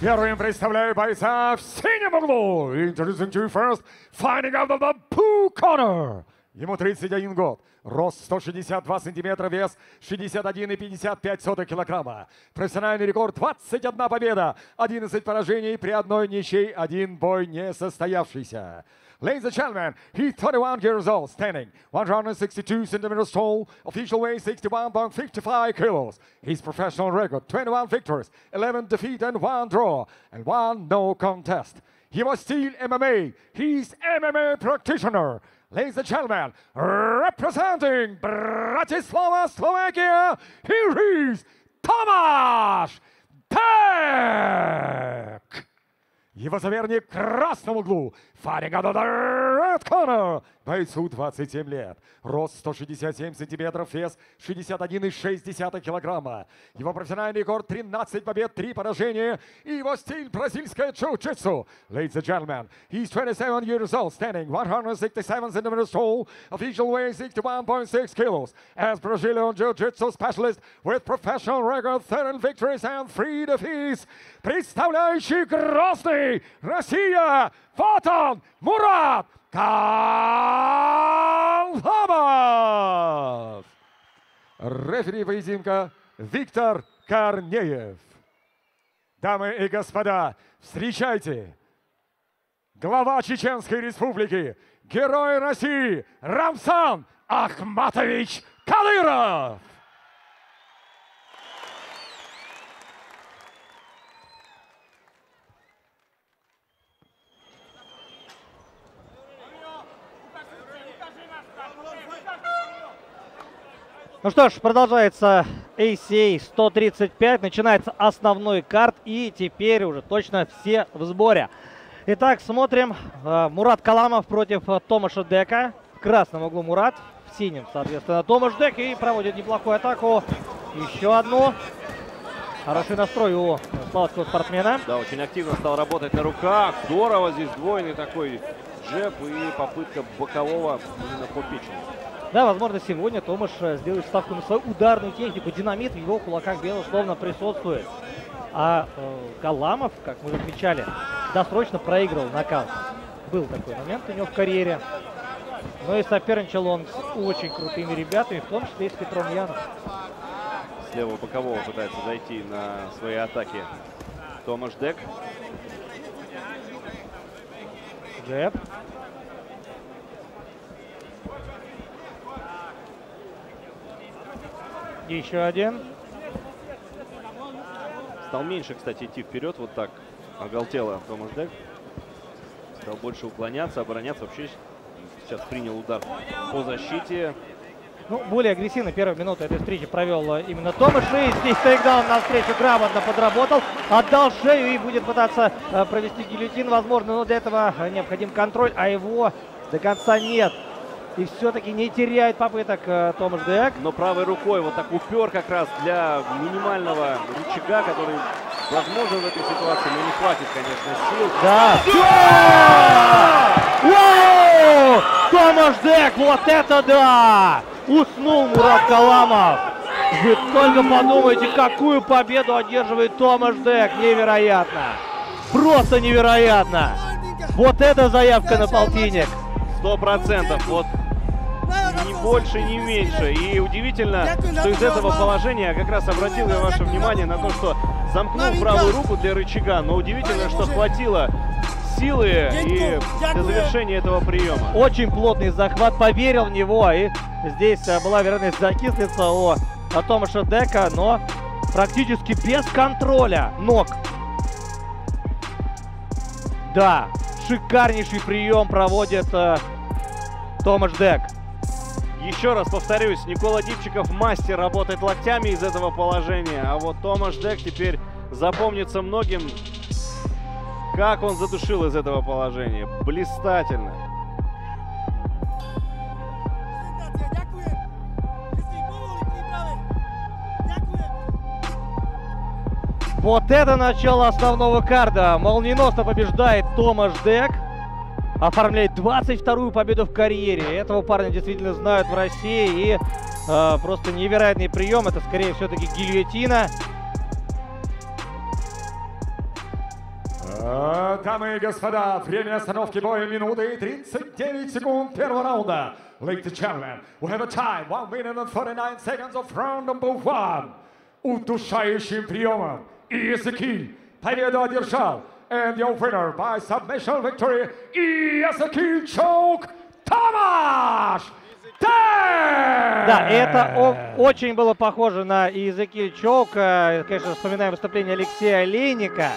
Первым представляю бойца в синем углу. Introducing to first, fighting out of the blue corner. Ему 31 год. Рост 162 сантиметра, вес 61,55 килограмма. Профессиональный рекорд 21 победа, 11 поражений при одной ничьей, один бой не состоявшийся. Ladies and gentlemen, he's 31 years old, standing 162 centimeters tall, official weight 61.55 kilos. His professional record 21 victories, 11 defeat and 1 draw, and 1 no contest. He was still MMA. He's MMA practitioner. Ladies and gentlemen, representing Bratislava, Slovakia, here is Tomas Deak. Его соперник в красном углу, fighting out of the red corner, бойцу 27 лет, рост 167 сантиметров, вес 61,6 килограмма. Его профессиональный рекорд 13 побед, 3 поражения, и его стиль бразильское джиу-джитсу. Ladies and gentlemen, he's 27 years old, standing 167 centimeters tall, official weight 61.6 kilos, as Brazilian jiu-jitsu specialist with professional record 13 victories and 3 defeats, представляющий красный. Россия! Вот он! Мурад Каламов! Рефери поединка Виктор Корнеев. Дамы и господа, встречайте! Глава Чеченской Республики, герой России Рамсан Ахматович Кадыров! Ну что ж, продолжается ACA 135, начинается основной карт, и теперь уже точно все в сборе. Итак, смотрим. Мурад Каламов против Томаса Дека. В красном углу Мурад, в синем, соответственно, Томаш Дек, и проводит неплохую атаку. Еще одну. Хороший настрой у словацкого спортсмена. Да, очень активно стал работать на руках. Здорово, здесь двойный такой джеб и попытка бокового именно по печени. Да, возможно, сегодня Томаш сделает ставку на свою ударную технику. Динамит в его кулаках белых словно присутствует. А Каламов, как мы отмечали, досрочно проиграл нокаут. Был такой момент у него в карьере. Но и соперничал он с очень крутыми ребятами, в том числе и с Петром Яновым. С левого бокового пытается зайти на свои атаки Томаш Дек. Джеб. Еще один. Стал меньше, кстати, идти вперед. Вот так оголтело Томаш Дек. Стал больше уклоняться, обороняться. Вообще сейчас принял удар по защите. Ну, более агрессивно первую минуту этой встречи провел именно Томаш. И здесь тейкдаун на встречу грамотно подработал. Отдал шею и будет пытаться провести гильотин, возможно. Но для этого необходим контроль, а его до конца нет. И все-таки не теряет попыток Томаш Дек. Но правой рукой вот так упер как раз для минимального рычага, который возможен в этой ситуации, но не хватит, конечно, сил. Да! Томаш Дек, вот это да! Уснул Мурад Каламов. Вы только подумайте, какую победу одерживает Томаш Дек. Невероятно! Просто невероятно! Вот это заявка на полтинник. 100%, вот ни больше, ни меньше. И удивительно, что из этого положения я как раз обратил я ваше внимание на то, что замкнул правую руку для рычага, но удивительно, что хватило силы и для завершения этого приема. Очень плотный захват, поверил в него, и здесь была вероятность закислиться у Томаша Дека, но практически без контроля ног. Да. Шикарнейший прием проводит Томаш Дек. Еще раз повторюсь, Никола Дипчиков мастер работать локтями из этого положения. А вот Томаш Дек теперь запомнится многим, как он задушил из этого положения. Блистательно. Вот это начало основного карда. Молниеносно побеждает Томаш Дек. Оформляет 22-ю победу в карьере. Этого парня действительно знают в России. И просто невероятный прием. Это скорее все-таки гильотина. Дамы и господа, время остановки боя минуты и 39 секунд первого раунда. Ladies and gentlemen, we have a time 1 minute and 49 seconds of round number one. Удушающим приемом Изаки победу одержал. And your winner by submission victory, Izaki Choke, Tomas Deak! Да, это очень было похоже на Izaki Choke. Конечно, вспоминаем выступление Алексея Олейника.